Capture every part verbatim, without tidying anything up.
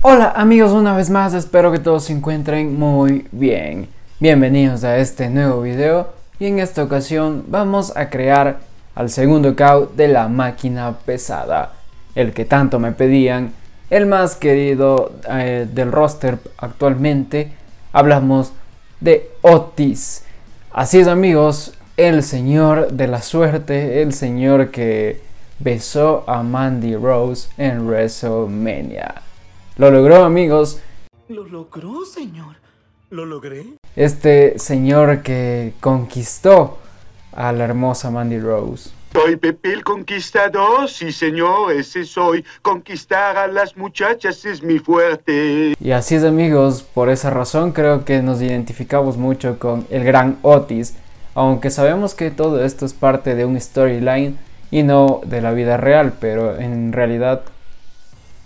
Hola amigos, una vez más, espero que todos se encuentren muy bien. Bienvenidos a este nuevo video y en esta ocasión vamos a crear al segundo caos de la máquina pesada, el que tanto me pedían, el más querido eh, del roster actualmente. Hablamos de Otis. Así es amigos, el señor de la suerte, el señor que besó a Mandy Rose en WrestleMania. Lo logró amigos. Lo logró señor. Lo logré. Este señor que conquistó a la hermosa Mandy Rose. Soy Pepe el Conquistador, sí señor, ese soy. Conquistar a las muchachas es mi fuerte. Y así es amigos, por esa razón creo que nos identificamos mucho con el gran Otis. Aunque sabemos que todo esto es parte de un storyline y no de la vida real, pero en realidad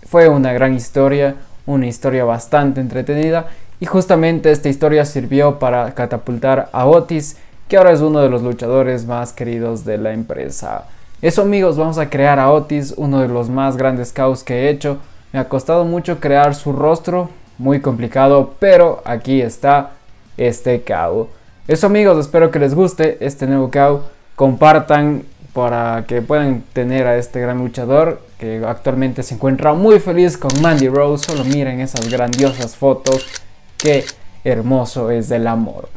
fue una gran historia, una historia bastante entretenida, y justamente esta historia sirvió para catapultar a Otis, que ahora es uno de los luchadores más queridos de la empresa. Eso amigos, vamos a crear a Otis, uno de los más grandes caos que he hecho. Me ha costado mucho crear su rostro, muy complicado, pero aquí está este caos. Eso amigos, espero que les guste este nuevo caos, compartan para que puedan tener a este gran luchador que actualmente se encuentra muy feliz con Mandy Rose. Solo miren esas grandiosas fotos, qué hermoso es el amor.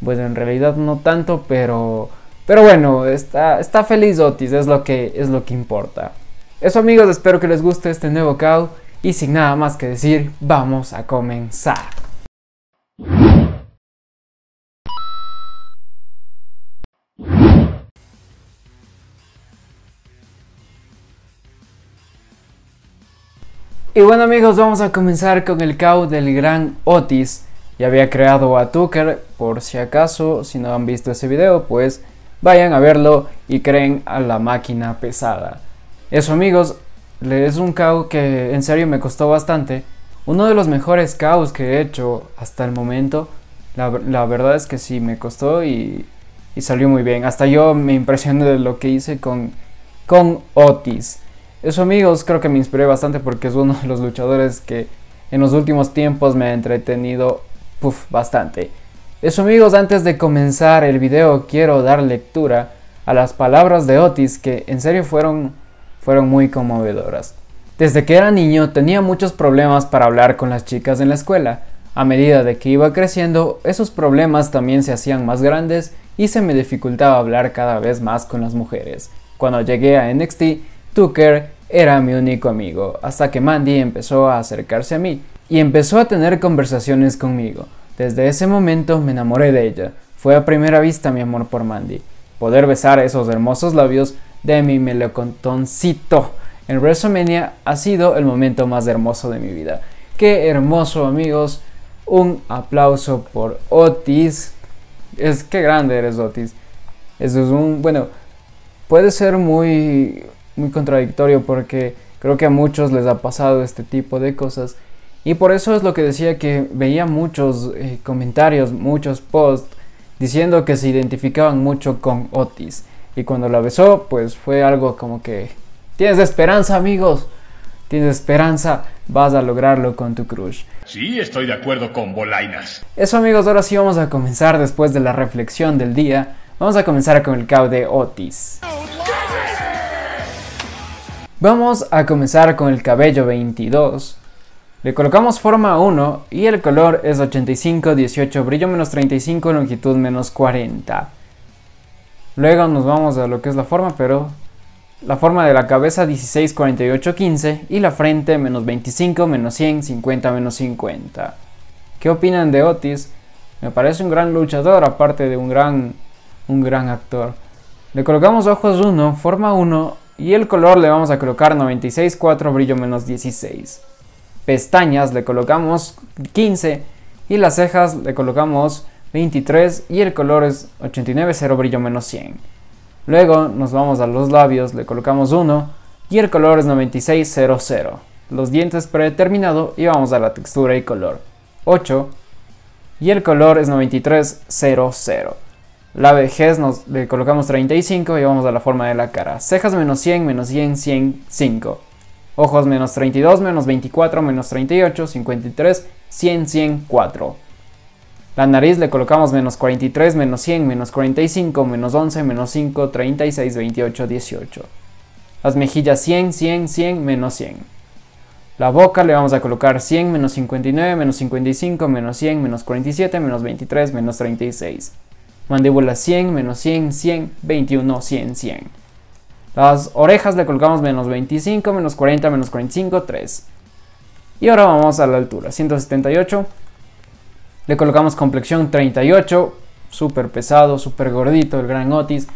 Bueno, en realidad no tanto, pero pero bueno, está, está feliz Otis, es lo que es lo que importa. Eso amigos, espero que les guste este nuevo caos y sin nada más que decir, vamos a comenzar. Y bueno amigos, vamos a comenzar con el caos del gran Otis. Ya había creado a Tucker, por si acaso, si no han visto ese video, pues vayan a verlo y creen a la máquina pesada. Eso amigos, es un caos que en serio me costó bastante. Uno de los mejores caos que he hecho hasta el momento. La, la verdad es que sí, me costó y, y salió muy bien. Hasta yo me impresioné de lo que hice con, con Otis. Eso amigos, creo que me inspiré bastante porque es uno de los luchadores que en los últimos tiempos me ha entretenido puff, bastante. Eso amigos, antes de comenzar el video quiero dar lectura a las palabras de Otis que en serio fueron, fueron muy conmovedoras. Desde que era niño tenía muchos problemas para hablar con las chicas en la escuela. A medida de que iba creciendo, esos problemas también se hacían más grandes y se me dificultaba hablar cada vez más con las mujeres. Cuando llegué a N X T, Tucker era mi único amigo, hasta que Mandy empezó a acercarse a mí y empezó a tener conversaciones conmigo. Desde ese momento me enamoré de ella, fue a primera vista mi amor por Mandy. Poder besar esos hermosos labios de mi melocotoncito en WrestleMania ha sido el momento más hermoso de mi vida. ¡Qué hermoso amigos! Un aplauso por Otis. Es que grande eres Otis. Eso es un... bueno, puede ser muy... muy contradictorio porque creo que a muchos les ha pasado este tipo de cosas y por eso es lo que decía que veía muchos eh, comentarios, muchos posts diciendo que se identificaban mucho con Otis y cuando la besó pues fue algo como que tienes esperanza amigos, tienes esperanza, vas a lograrlo con tu crush. Sí, estoy de acuerdo con Bolainas. Eso amigos, ahora sí vamos a comenzar después de la reflexión del día, vamos a comenzar con el caos de Otis. Vamos a comenzar con el cabello veintidós, le colocamos forma uno y el color es ochenta y cinco, dieciocho, brillo menos treinta y cinco, longitud menos cuarenta. Luego nos vamos a lo que es la forma, pero la forma de la cabeza dieciséis, cuarenta y ocho, quince y la frente menos veinticinco, menos cien, cincuenta, menos cincuenta. ¿Qué opinan de Otis? Me parece un gran luchador, aparte de un gran, un gran actor. Le colocamos ojos uno, forma uno. Y el color le vamos a colocar noventa y seis, cuatro, brillo menos dieciséis. Pestañas le colocamos quince. Y las cejas le colocamos veintitrés. Y el color es ochenta y nueve, cero, brillo menos cien. Luego nos vamos a los labios, le colocamos uno. Y el color es noventa y seis, cero, cero. Los dientes predeterminado y vamos a la textura y color. ocho. Y el color es noventa y tres, cero, cero. La vejez nos le colocamos treinta y cinco y vamos a la forma de la cara. Cejas menos cien, menos cien, cien, cinco. Ojos menos treinta y dos, menos veinticuatro, menos treinta y ocho, cincuenta y tres, cien, ciento cuatro. La nariz le colocamos menos cuarenta y tres, menos cien, menos cuarenta y cinco, menos once, menos cinco, treinta y seis, veintiocho, dieciocho. Las mejillas cien, cien, cien, menos cien. La boca le vamos a colocar cien, menos cincuenta y nueve, menos cincuenta y cinco, menos cien, menos cuarenta y siete, menos veintitrés, menos treinta y seis. Mandíbula cien, menos cien, cien, veintiuno, cien, cien. Las orejas le colocamos menos veinticinco, menos cuarenta, menos cuarenta y cinco, tres. Y ahora vamos a la altura, ciento setenta y ocho. Le colocamos complexión treinta y ocho, súper pesado, súper gordito el gran Otis.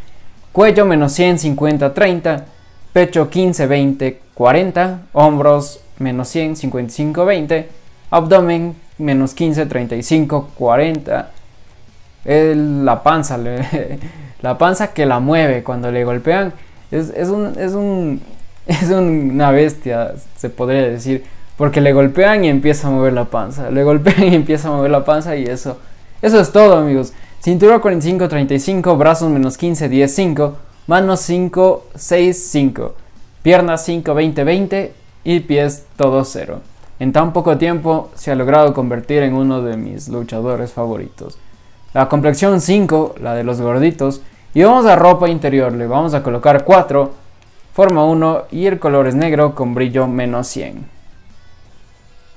Cuello menos cien, cincuenta, treinta. Pecho quince, veinte, cuarenta. Hombros menos cien, cincuenta y cinco, veinte. Abdomen menos quince, treinta y cinco, cuarenta. El, la panza, le, la panza que la mueve cuando le golpean. Es, es, un, es, un, es una bestia, se podría decir, porque le golpean y empieza a mover la panza, le golpean y empieza a mover la panza y eso, eso es todo, amigos. Cintura cuarenta y cinco, treinta y cinco, brazos menos quince, diez, cinco, manos cinco, seis, cinco, piernas cinco, veinte, veinte y pies todos cero. En tan poco tiempo se ha logrado convertir en uno de mis luchadores favoritos. La complexión cinco, la de los gorditos. Y vamos a ropa interior, le vamos a colocar cuatro, forma uno y el color es negro con brillo menos cien.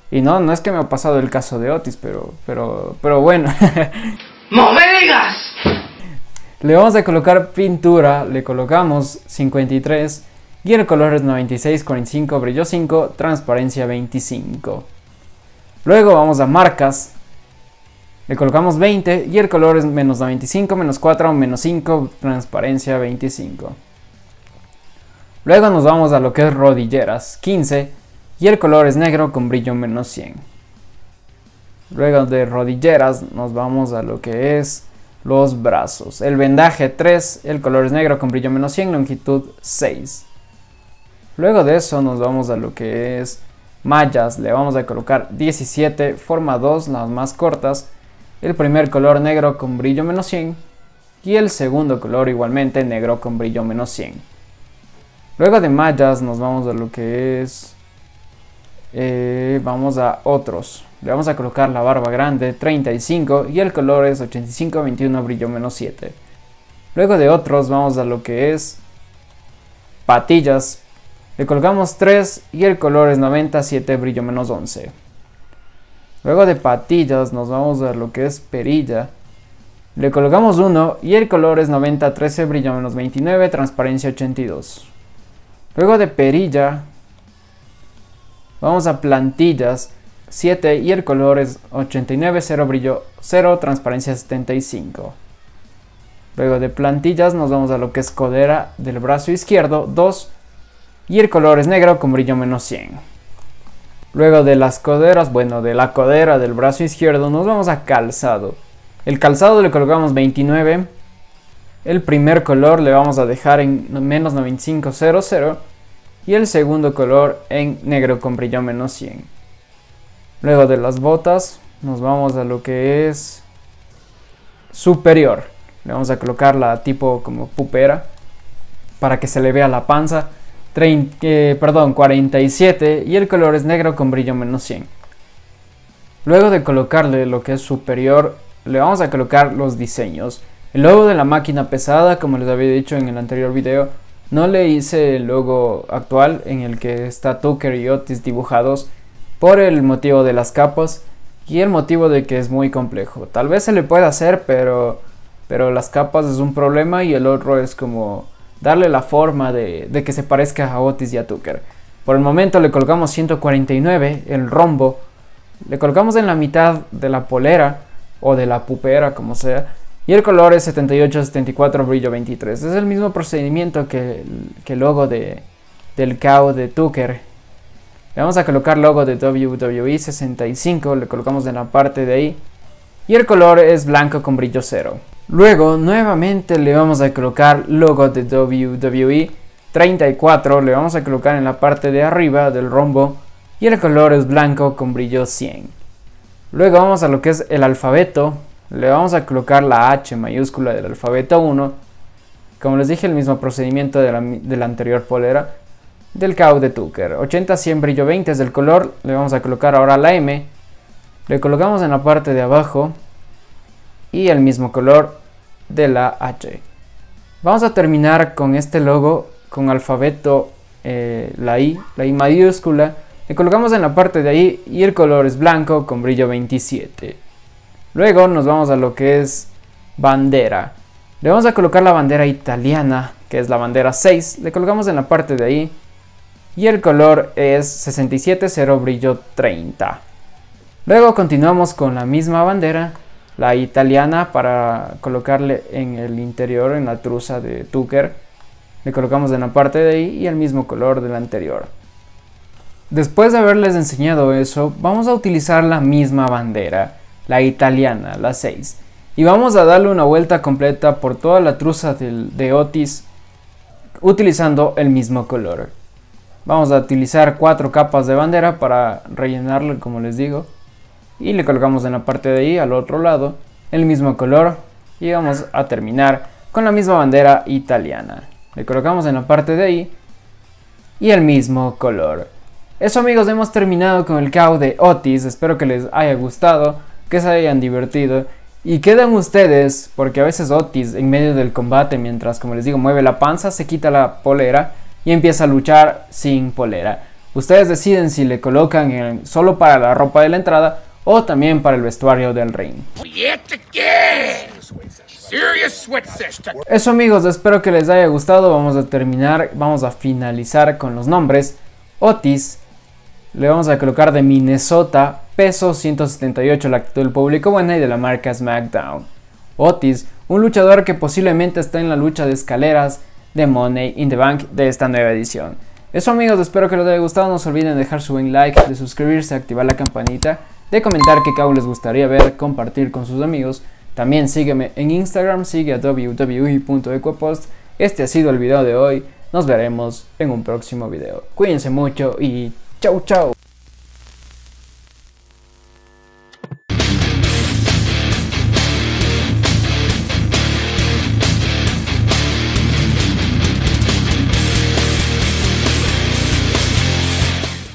Y no, no es que me ha pasado el caso de Otis, pero, pero, pero bueno. ¡No me digas! Le vamos a colocar pintura, le colocamos cincuenta y tres y el color es noventa y seis, cuarenta y cinco, brillo cinco, transparencia veinticinco. Luego vamos a marcas. Le colocamos veinte y el color es menos noventa y cinco, menos cuatro, menos cinco, transparencia veinticinco. Luego nos vamos a lo que es rodilleras, quince y el color es negro con brillo menos cien. Luego de rodilleras nos vamos a lo que es los brazos. El vendaje tres, el color es negro con brillo menos cien, longitud seis. Luego de eso nos vamos a lo que es mallas, le vamos a colocar diecisiete, forma dos, las más cortas. El primer color negro con brillo menos cien y el segundo color igualmente negro con brillo menos cien. Luego de mallas nos vamos a lo que es... Eh, vamos a otros. Le vamos a colocar la barba grande treinta y cinco y el color es ochenta y cinco, veintiuno, brillo menos siete. Luego de otros vamos a lo que es... patillas. Le colocamos tres y el color es noventa, siete, brillo menos once. Luego de patillas nos vamos a lo que es perilla. Le colocamos uno y el color es noventa, trece, brillo menos veintinueve, transparencia ochenta y dos. Luego de perilla vamos a plantillas siete y el color es ochenta y nueve, cero, brillo cero, transparencia setenta y cinco. Luego de plantillas nos vamos a lo que es codera del brazo izquierdo dos y el color es negro con brillo menos cien. Luego de las coderas, bueno, de la codera del brazo izquierdo, nos vamos a calzado. El calzado le colocamos veintinueve. El primer color le vamos a dejar en menos noventa y cinco, cero, y el segundo color en negro con brillo menos cien. Luego de las botas, nos vamos a lo que es superior. Le vamos a colocar la tipo como pupera para que se le vea la panza. treinta, eh, perdón, cuarenta y siete y el color es negro con brillo menos cien. Luego de colocarle lo que es superior, le vamos a colocar los diseños. El logo de la máquina pesada, como les había dicho en el anterior video, no le hice el logo actual en el que está Tucker y Otis dibujados por el motivo de las capas y el motivo de que es muy complejo. Tal vez se le pueda hacer, pero, pero las capas es un problema y el otro es como... darle la forma de, de que se parezca a Otis y a Tucker. Por el momento le colocamos ciento cuarenta y nueve, el rombo. Le colocamos en la mitad de la polera o de la pupera, como sea. Y el color es setenta y ocho, setenta y cuatro, brillo veintitrés. Es el mismo procedimiento que el logo de, del cow de Tucker. Le vamos a colocar logo de W W E sesenta y cinco, le colocamos en la parte de ahí. Y el color es blanco con brillo cero. Luego nuevamente le vamos a colocar logo de W W E treinta y cuatro, le vamos a colocar en la parte de arriba del rombo y el color es blanco con brillo cien. Luego vamos a lo que es el alfabeto, le vamos a colocar la H mayúscula del alfabeto uno, como les dije el mismo procedimiento de la, de la anterior polera. del K O de Tucker. ochenta cien brillo veinte es del color. Le vamos a colocar ahora la M. Le colocamos en la parte de abajo. Y el mismo color de la H. Vamos a terminar con este logo. Con alfabeto eh, la I. La I mayúscula. Le colocamos en la parte de ahí. Y el color es blanco con brillo veintisiete. Luego nos vamos a lo que es bandera. Le vamos a colocar la bandera italiana, que es la bandera seis. Le colocamos en la parte de ahí. Y el color es sesenta y siete cero brillo treinta. Luego continuamos con la misma bandera, la italiana, para colocarle en el interior, en la truza de Tucker. Le colocamos en la parte de ahí y el mismo color del anterior. Después de haberles enseñado eso, vamos a utilizar la misma bandera, la italiana, la seis. Y vamos a darle una vuelta completa por toda la truza del, de Otis utilizando el mismo color. Vamos a utilizar cuatro capas de bandera para rellenarlo, como les digo. Y le colocamos en la parte de ahí, al otro lado, el mismo color. Y vamos a terminar con la misma bandera italiana. Le colocamos en la parte de ahí y el mismo color. Eso, amigos, hemos terminado con el K O de Otis. Espero que les haya gustado, que se hayan divertido. Y quedan ustedes, porque a veces Otis en medio del combate, mientras, como les digo, mueve la panza, se quita la polera y empieza a luchar sin polera. Ustedes deciden si le colocan el, solo para la ropa de la entrada o también para el vestuario del ring. Eso, amigos, espero que les haya gustado. Vamos a terminar, vamos a finalizar con los nombres. Otis, le vamos a colocar de Minnesota, peso ciento setenta y ocho, la actitud del público buena y de la marca SmackDown. Otis, un luchador que posiblemente está en la lucha de escaleras de Money in the Bank de esta nueva edición. Eso, amigos, espero que les haya gustado. No se olviden de dejar su buen like, de suscribirse, activar la campanita, de comentar qué K O les gustaría ver, compartir con sus amigos. También sígueme en Instagram, sigue a w w w punto equapost. Este ha sido el video de hoy. Nos veremos en un próximo video. Cuídense mucho y chau chau.